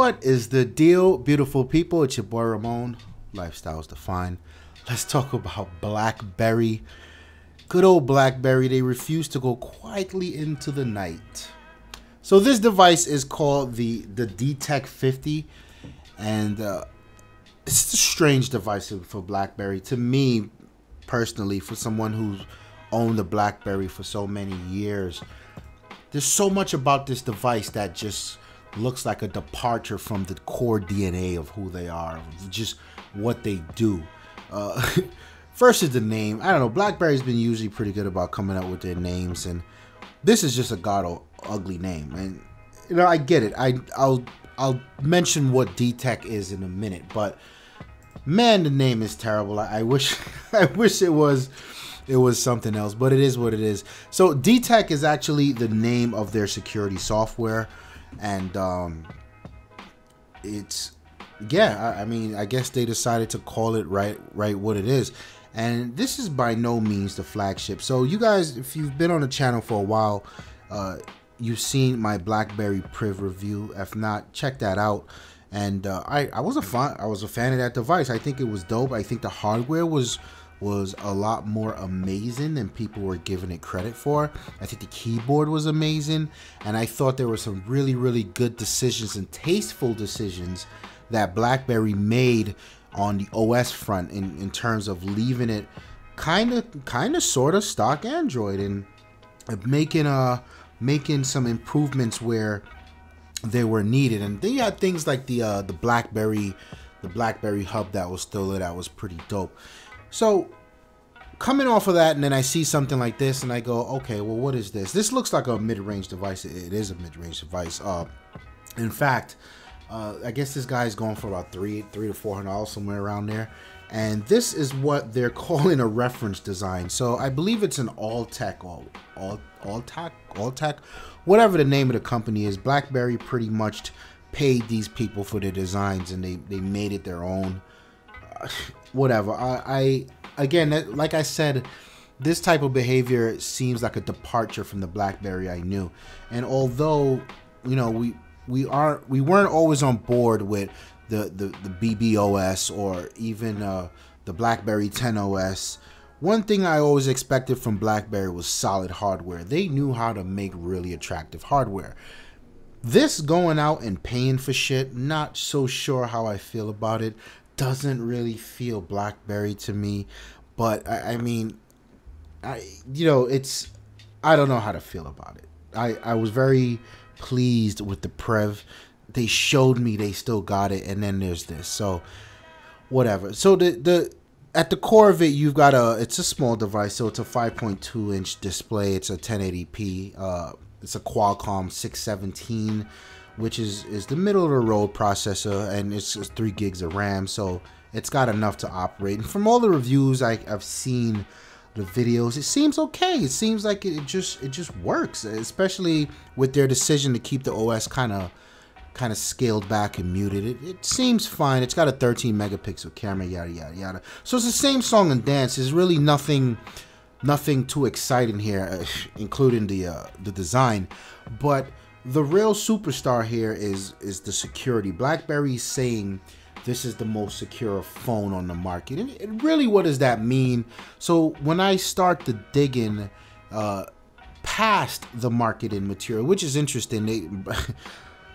What is the deal, beautiful people? It's your boy Ramon, Lifestyles Defined. Let's talk about BlackBerry. Good old BlackBerry, they refuse to go quietly into the night. So this device is called the DTEK 50, and it's a strange device for BlackBerry. To me, personally, for someone who's owned a BlackBerry for so many years, there's so much about this device that just looks like a departure from the core DNA of who they are, just what they do. First is the name. I don't know, BlackBerry's been usually pretty good about coming up with their names, and this is just a god-awful ugly name. And you know, I get it. I'll mention what DTEK is in a minute, but man, the name is terrible. I wish it was something else, but it is what it is. So DTEK is actually the name of their security software, and it's, yeah, I mean, I guess they decided to call it right what it is. And this is by no means the flagship. So you guys, if you've been on the channel for a while, you've seen my BlackBerry Priv review. If not, check that out. And I was a fan of that device. I think it was dope. I think the hardware was a lot more amazing than people were giving it credit for. I think the keyboard was amazing, and I thought there were some really, really good decisions and tasteful decisions that BlackBerry made on the OS front in terms of leaving it kind of sort of stock Android and making some improvements where they were needed. And then you had things like the BlackBerry Hub that was still there, that was pretty dope. So coming off of that, and then I see something like this and I go, okay, well, what is this? This looks like a mid-range device. It is a mid-range device. In fact, I guess this guy is going for about $300 to $400, somewhere around there. And this is what they're calling a reference design. So I believe it's an all tech, whatever the name of the company is. BlackBerry pretty much paid these people for their designs, and they made it their own. Whatever. Again, like I said, this type of behavior seems like a departure from the BlackBerry I knew. And although, you know, we weren't always on board with the BBOS or even the BlackBerry 10 OS, one thing I always expected from BlackBerry was solid hardware. They knew how to make really attractive hardware. This going out and paying for shit, not so sure how I feel about it. Doesn't really feel BlackBerry to me, but I mean, you know, it's, I don't know how to feel about it. I was very pleased with the Priv. They showed me they still got it, and then there's this. So whatever. So the at the core of it, you've got it's a small device. So it's a 5.2 inch display. It's a 1080p. It's a Qualcomm 617. Which is the middle of the road processor, and it's 3 gigs of RAM, so it's got enough to operate. And from all the reviews I've seen, the videos, it seems okay. It seems like it just works, especially with their decision to keep the OS kind of scaled back and muted. It seems fine. It's got a 13 megapixel camera, yada yada yada. So it's the same song and dance. There's really nothing too exciting here, including the design, but. The real superstar here is the security. BlackBerry's saying this is the most secure phone on the market, and really, what does that mean? So when I start to dig in past the marketing material, which is interesting,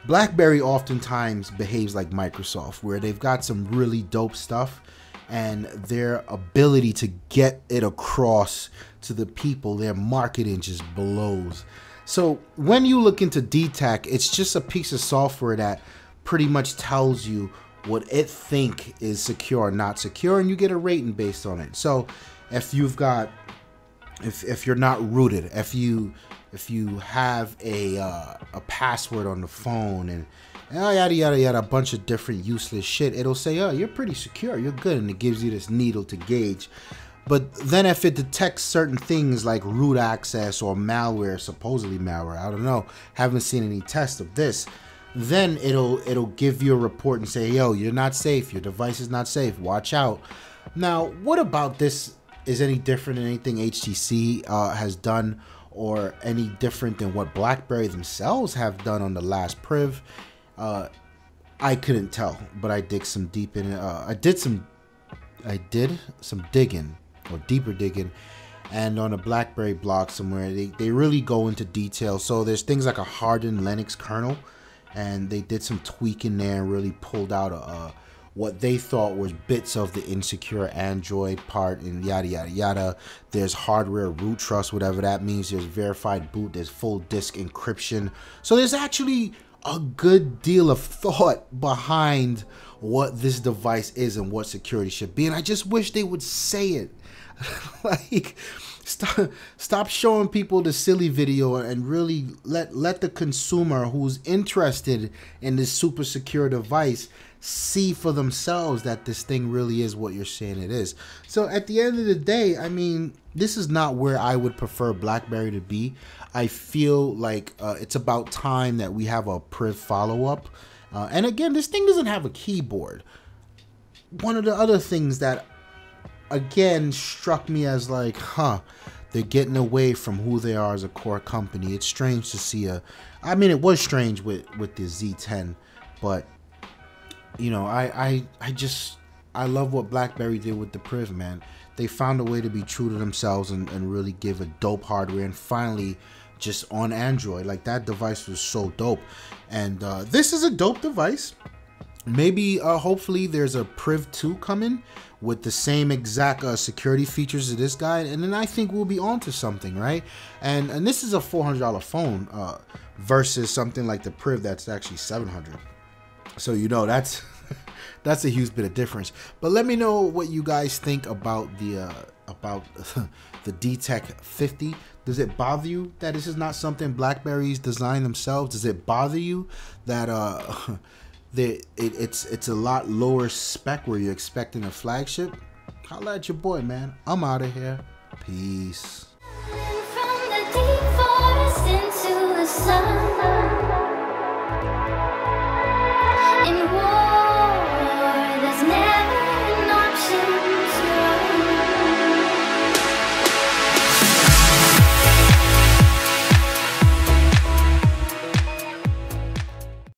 BlackBerry oftentimes behaves like Microsoft, where they've got some really dope stuff, and their ability to get it across to the people, their marketing just blows. So when you look into DTEK, it's just a piece of software that pretty much tells you what it think is secure or not secure, and you get a rating based on it. So if you've got, if you're not rooted, if you have a password on the phone and yada yada yada, a bunch of different useless shit, it'll say, oh, you're pretty secure, you're good, and it gives you this needle to gauge. But then if it detects certain things like root access or malware, supposedly malware, I don't know, haven't seen any tests of this, then it'll give you a report and say, yo, you're not safe, your device is not safe, watch out. Now, what about this is any different than anything HTC has done, or any different than what BlackBerry themselves have done on the last Priv? I couldn't tell, but I dig some deep in it. I did some digging, or deeper digging, and on a BlackBerry blog somewhere, they really go into detail. So there's things like a hardened Linux kernel, and they did some tweaking there and really pulled out what they thought was bits of the insecure Android part, and yada, yada, yada. There's hardware root trust, whatever that means. There's verified boot, there's full disk encryption. So there's actually a good deal of thought behind what this device is and what security should be. And I just wish they would say it. Like, stop showing people the silly video and really let the consumer who's interested in this super secure device see for themselves that this thing really is what you're saying it is. So at the end of the day, I mean, this is not where I would prefer BlackBerry to be. I feel like it's about time that we have a Priv follow-up. And again, this thing doesn't have a keyboard. One of the other things that, again, struck me as like, huh, they're getting away from who they are as a core company. It's strange to see a, I mean, it was strange with the Z10, but you know, I love what BlackBerry did with the Priv, man. They found a way to be true to themselves and really give a dope hardware, and finally just on Android. Like, that device was so dope. And this is a dope device. Maybe, hopefully, there's a Priv 2 coming with the same exact security features of this guy, and then I think we'll be on to something, right? And this is a $400 phone versus something like the Priv that's actually $700. So, you know, that's that's a huge bit of difference. But let me know what you guys think about the DTEK 50. Does it bother you that this is not something BlackBerry's designed themselves? Does it bother you that it's a lot lower spec where you're expecting a flagship? Holla at your boy, man. I'm out of here. Peace.